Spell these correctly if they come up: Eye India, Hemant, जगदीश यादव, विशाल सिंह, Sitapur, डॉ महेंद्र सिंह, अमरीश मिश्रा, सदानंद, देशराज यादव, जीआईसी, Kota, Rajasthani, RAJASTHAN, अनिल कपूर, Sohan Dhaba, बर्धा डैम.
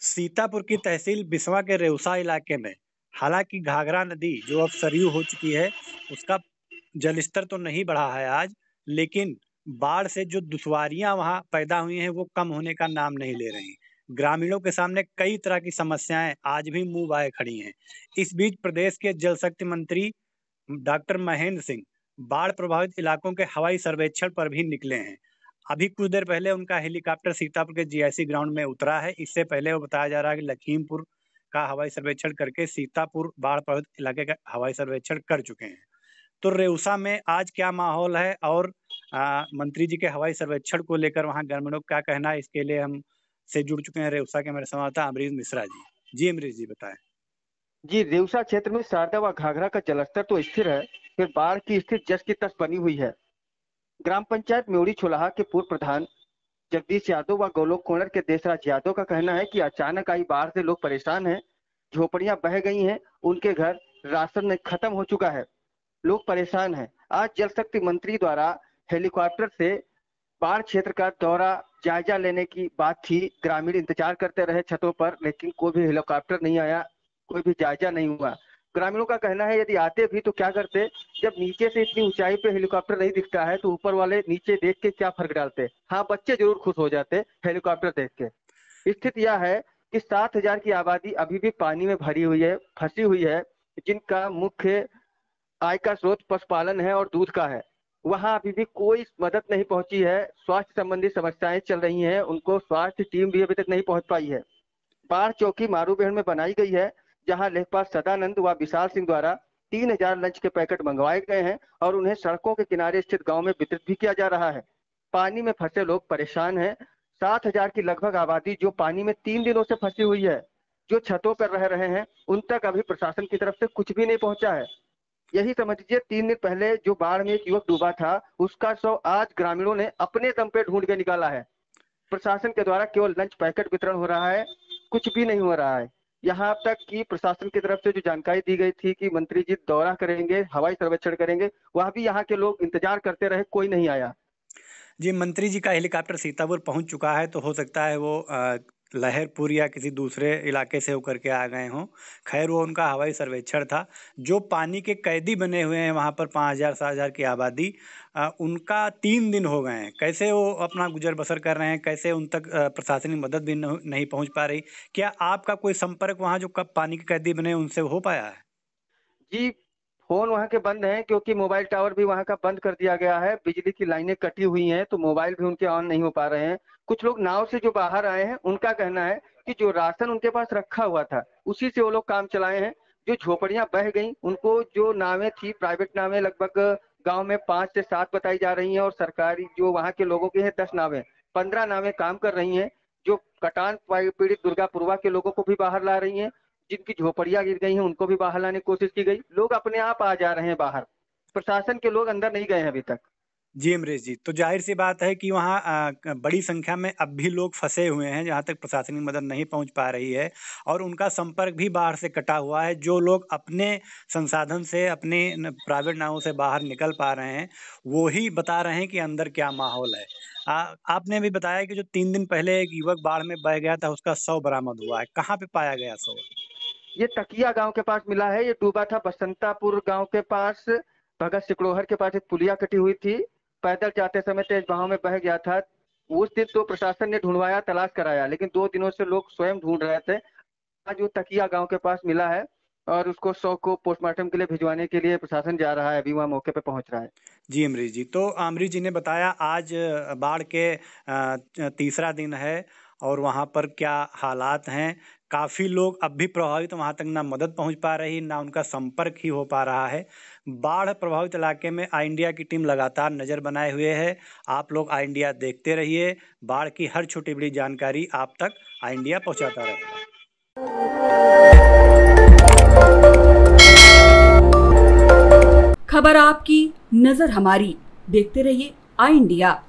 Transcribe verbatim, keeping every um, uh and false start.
सीतापुर की तहसील बिसवा के रेउसा इलाके में हालांकि घाघरा नदी जो अब सरयू हो चुकी है उसका जलस्तर तो नहीं बढ़ा है आज, लेकिन बाढ़ से जो दुश्वारियां वहां पैदा हुई हैं वो कम होने का नाम नहीं ले रही। ग्रामीणों के सामने कई तरह की समस्याएं आज भी मुंह बाए खड़ी हैं। इस बीच प्रदेश के जल शक्ति मंत्री डॉ महेंद्र सिंह बाढ़ प्रभावित इलाकों के हवाई सर्वेक्षण पर भी निकले हैं। अभी कुछ देर पहले उनका हेलीकॉप्टर सीतापुर के जीआईसी ग्राउंड में उतरा है। इससे पहले वो बताया जा रहा है कि लखीमपुर का हवाई सर्वेक्षण करके सीतापुर बाढ़ प्रभावित इलाके का हवाई सर्वेक्षण कर चुके हैं। तो रेउसा में आज क्या माहौल है और आ, मंत्री जी के हवाई सर्वेक्षण को लेकर वहाँ ग्रामीणों का क्या कहना है, इसके लिए हम से जुड़ चुके हैं रेउसा के मेरे संवाददाता अमरीश मिश्रा जी। जी अमरीश जी बताएं। जी, रेउसा क्षेत्र में शारदा व घाघरा का जलस्तर तो स्थिर है, फिर बाढ़ की स्थिति जस की तस बनी हुई है। ग्राम पंचायत म्योड़ी छोलाहा के पूर्व प्रधान जगदीश यादव व गोलोक कोणर के देशराज यादव का कहना है कि अचानक आई बाढ़ से लोग परेशान है, झोपड़ियां बह गई है, उनके घर राशन खत्म हो चुका है, लोग परेशान है। आज जल शक्ति मंत्री द्वारा हेलीकॉप्टर से बाढ़ क्षेत्र का दौरा जायजा लेने की बात थी। ग्रामीण इंतजार करते रहे छतों पर, लेकिन कोई भी हेलीकॉप्टर नहीं आया, कोई भी जायजा नहीं हुआ। ग्रामीणों का कहना है यदि आते भी तो क्या करते, जब नीचे से इतनी ऊंचाई पे हेलीकॉप्टर नहीं दिखता है तो ऊपर वाले नीचे देख के क्या फर्क डालते। हाँ, बच्चे जरूर खुश हो जाते हेलीकॉप्टर देख के। स्थिति यह है कि सात हजार की आबादी अभी भी पानी में भरी हुई है, फंसी हुई है, जिनका मुख्य आय का स्रोत पशुपालन है और दूध का है। वहाँ अभी भी कोई मदद नहीं पहुंची है। स्वास्थ्य संबंधी समस्याएं चल रही हैं, उनको स्वास्थ्य टीम भी अभी तक नहीं पहुंच पाई है। बाढ़ चौकी मारूबेहड़ में बनाई गई है, जहां लेखपाल सदानंद व विशाल सिंह द्वारा तीन हजार लंच के पैकेट मंगवाए गए हैं और उन्हें सड़कों के किनारे स्थित गाँव में वितरित भी किया जा रहा है। पानी में फंसे लोग परेशान है। सात हजार की लगभग आबादी जो पानी में तीन दिनों से फंसी हुई है, जो छतों पर रह रहे हैं, उन तक अभी प्रशासन की तरफ से कुछ भी नहीं पहुँचा है। यही समझिए तीन दिन पहले जो बाढ़ में एक युवक डूबा था, उसका शव आज ग्रामीणों ने अपने दम पे ढूंढ के निकाला है। प्रशासन के द्वारा केवल लंच पैकेट वितरण हो रहा है, कुछ भी नहीं हो रहा है। यहाँ तक कि प्रशासन की तरफ से जो जानकारी दी गई थी कि मंत्री जी दौरा करेंगे, हवाई सर्वेक्षण करेंगे, वहाँ भी यहाँ के लोग इंतजार करते रहे, कोई नहीं आया। जी, मंत्री जी का हेलीकॉप्टर सीतापुर पहुँच चुका है, तो हो सकता है वो आ... लहरपुर या किसी दूसरे इलाके से होकर के आ गए हों। खैर, वो उनका हवाई सर्वेक्षण था। जो पानी के कैदी बने हुए हैं वहाँ पर पाँच हज़ार सात हज़ार की आबादी, उनका तीन दिन हो गए हैं, कैसे वो अपना गुजर बसर कर रहे हैं, कैसे उन तक प्रशासनिक मदद भी नहीं पहुँच पा रही। क्या आपका कोई संपर्क वहाँ जो कब पानी के कैदी बने उनसे हो पाया है? जी, फोन वहाँ के बंद हैं, क्योंकि मोबाइल टावर भी वहाँ का बंद कर दिया गया है। बिजली की लाइनें कटी हुई हैं, तो मोबाइल भी उनके ऑन नहीं हो पा रहे हैं। कुछ लोग नाव से जो बाहर आए हैं, उनका कहना है कि जो राशन उनके पास रखा हुआ था उसी से वो लोग काम चलाए हैं। जो झोपड़ियां बह गईं, उनको जो नावें थी, प्राइवेट नावें लगभग गाँव में पाँच से सात बताई जा रही हैं और सरकारी जो वहाँ के लोगों की है दस नावें, पंद्रह नावें काम कर रही हैं। जो कटान पीड़ित दुर्गापुरवा के लोगों को भी बाहर ला रही हैं, जिनकी झोपड़ियां गिर गई हैं उनको भी बाहर लाने की कोशिश की गई। लोग अपने आप आ जा रहे हैं बाहर, प्रशासन के लोग अंदर नहीं गए हैं अभी तक। जी अमरीश जी, तो जाहिर सी बात है कि वहाँ बड़ी संख्या में अब भी लोग फंसे हुए हैं, जहाँ तक प्रशासनिक मदद नहीं पहुँच पा रही है और उनका संपर्क भी बाहर से कटा हुआ है। जो लोग अपने संसाधन से, अपने प्राइवेट नावों से बाहर निकल पा रहे हैं, वो ही बता रहे हैं कि अंदर क्या माहौल है। आ, आपने भी बताया कि जो तीन दिन पहले एक युवक बाढ़ में बह गया था, उसका शव बरामद हुआ है। कहाँ पे पाया गया शव? ये तकिया गांव के पास मिला है। ये डूबा था बसंतापुर गांव के पास, भगत सिकड़ोहर के पास एक पुलिया कटी हुई थी, पैदल जाते समय तेज बहाव में बह गया था। उस दिन तो प्रशासन ने ढूंढवाया, तलाश कराया, लेकिन दो दिनों से लोग स्वयं ढूंढ रहे थे। आज वो तकिया गांव के पास मिला है और उसको शव को पोस्टमार्टम के लिए भिजवाने के लिए प्रशासन जा रहा है, अभी वहाँ मौके पे पहुँच रहा है। जी अमरीश जी, तो अमरीश जी ने बताया आज बाढ़ के तीसरा दिन है और वहाँ पर क्या हालात हैं। काफ़ी लोग अब भी प्रभावित, तो वहाँ तक ना मदद पहुँच पा रही, ना उनका संपर्क ही हो पा रहा है। बाढ़ प्रभावित इलाके में आई इंडिया की टीम लगातार नज़र बनाए हुए है। आप लोग आई इंडिया देखते रहिए, बाढ़ की हर छोटी बड़ी जानकारी आप तक आई इंडिया पहुँचाता रहेगा। खबर आपकी, नज़र हमारी, देखते रहिए आई इंडिया।